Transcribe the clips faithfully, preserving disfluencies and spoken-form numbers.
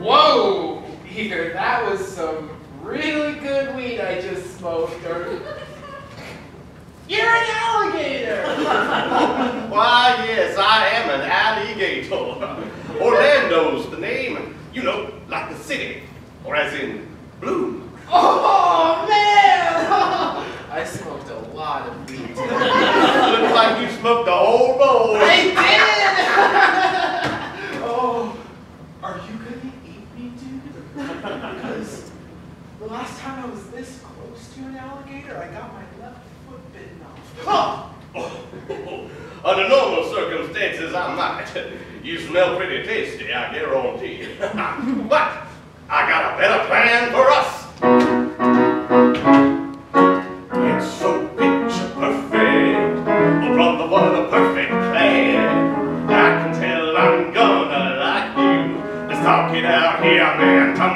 Whoa! Peter, that was some really good weed I just smoked. You're an alligator! Why, yes, I am an alligator. Orlando's the name, you know, like the city, or as in bloom. Oh, man! I smoked a lot of weed. Looks like you smoked a whole bowl. I did! Oh, are you gonna eat me, dude? Because the last time I was this close to an alligator, I got my left foot bitten off. Huh! Oh, oh, oh. Under normal circumstances, I might. You smell pretty tasty, I guarantee. But I got a better plan for us.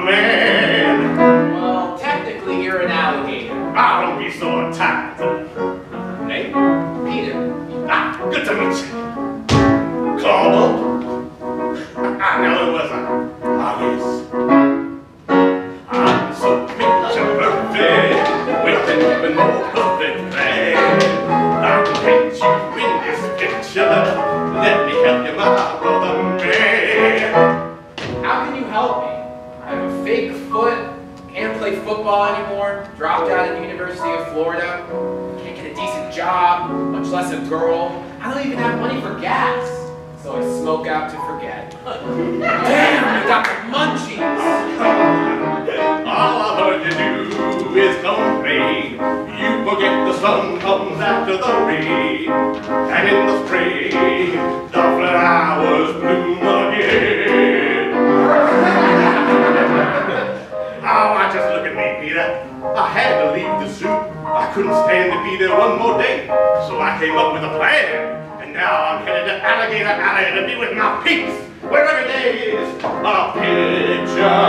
Well, technically you're an alligator. I don't be so entitled. Hey, Peter. Ah, good to meet you. Carl. I know it was a oh, yes. I'm so picture perfect. With an even more perfect thing. I can paint you in this picture. Let me help you, my brother man. How can you help me? I have a fake foot, can't play football anymore, dropped out of the University of Florida, can't get a decent job, much less a girl. I don't even have money for gas, so I smoke out to forget. Damn, I got the munchies! All I heard you do is complain. You forget the sun comes after the rain, and in the spring, the flowers bloom again. Oh, I just look at me, Peter. I had to leave the zoo. I couldn't stand to be there one more day. So I came up with a plan. And now I'm headed to Alligator Alley to be with my peeps, where every day is a picture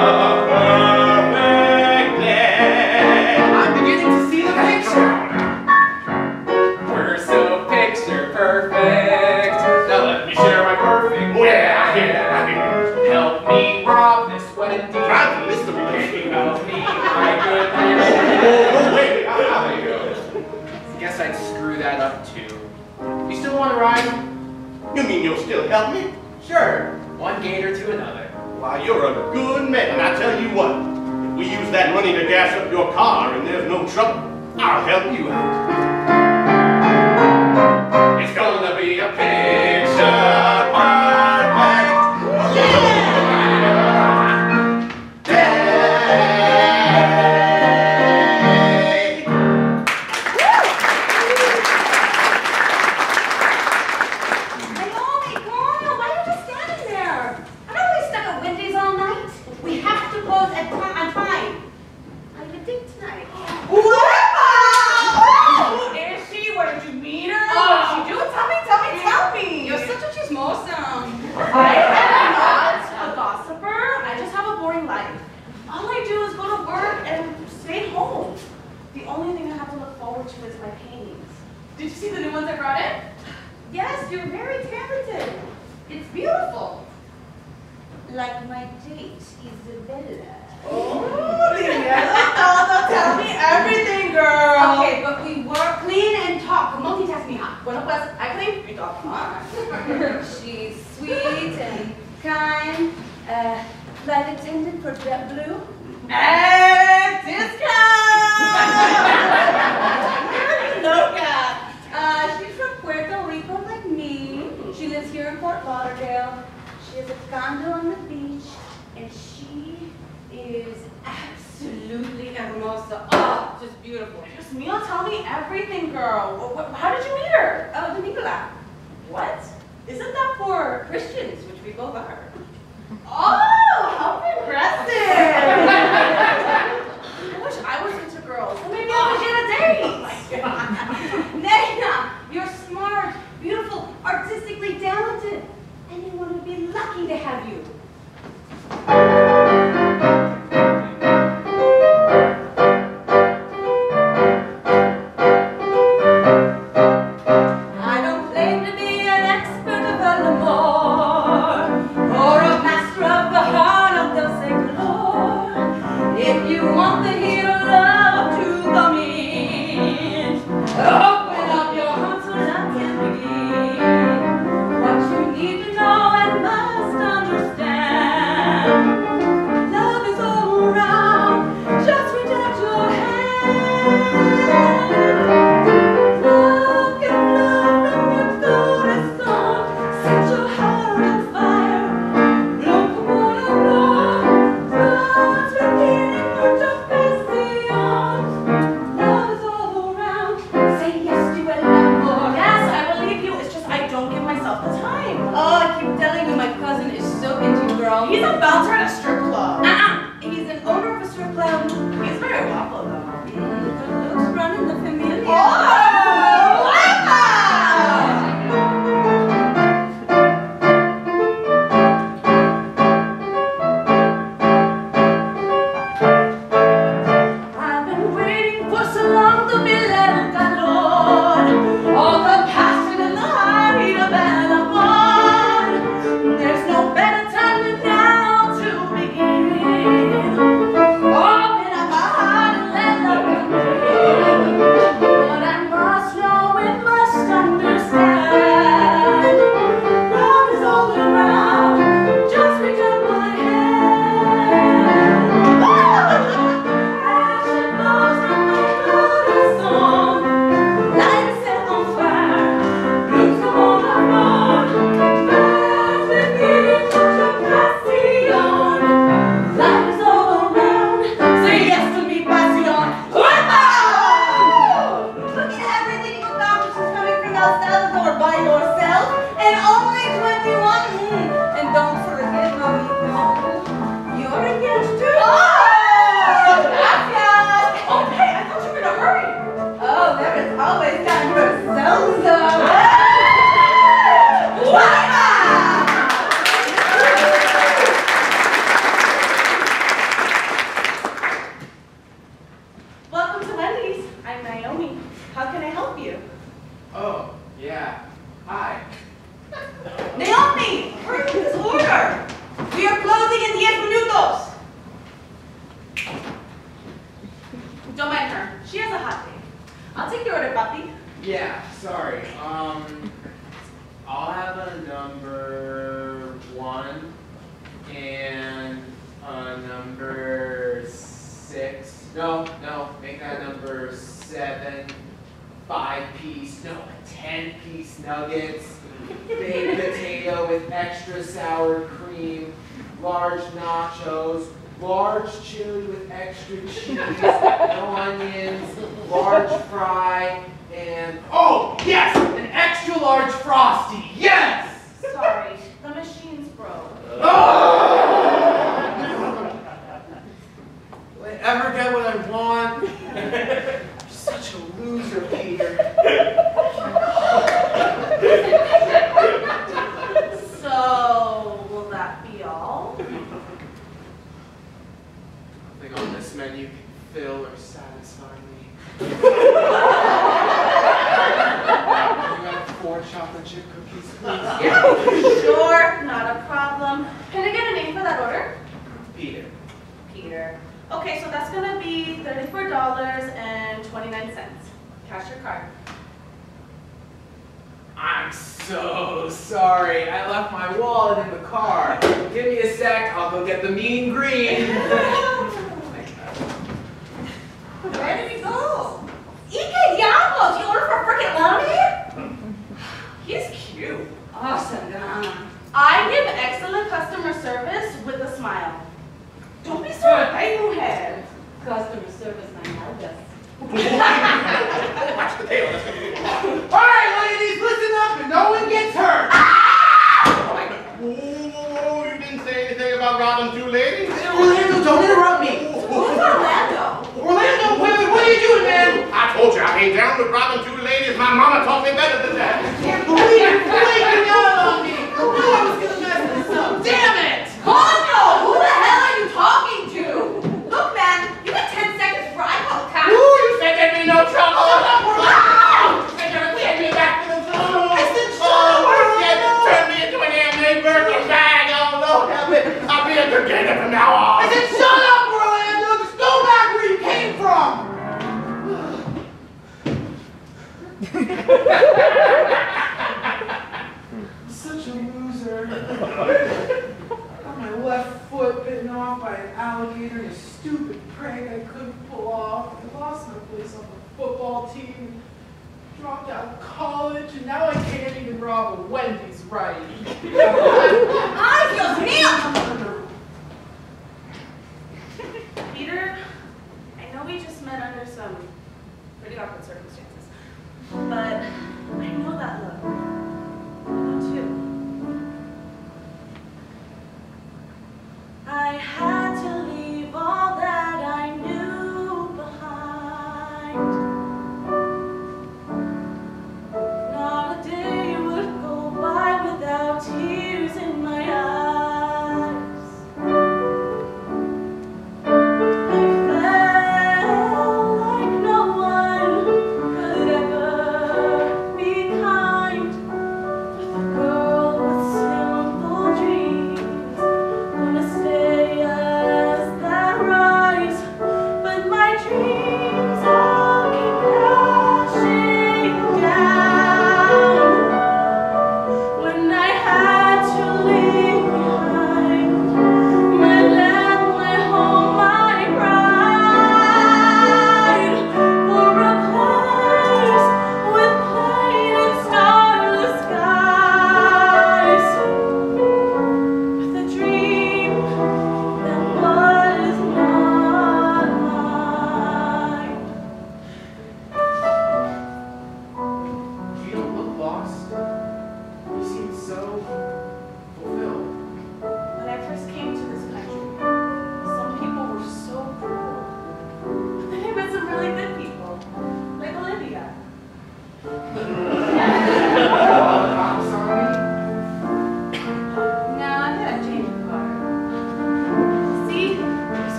perfect day. I'm beginning to see the picture. We're so picture perfect. Now let me share my perfect. Oh, yeah, I hear that. I hear that. Help me rob this wedding. Rob this mystery. Help me, my good man. Wait, I go. Guess I'd screw that up too. You still want to ride? You mean you'll still help me? Sure. One gator to another. Why, you're a good man. I tell you what, if we use that money to gas up your car and there's no trouble, I'll help you out. It's gonna be a picture perfect. I don't claim to be an expert of animals. a bouncer at a strip club. Uh-uh. He's an owner of a strip club. He's very waffle, though. Mm, looks running the familia. Oh!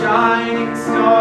Shining star.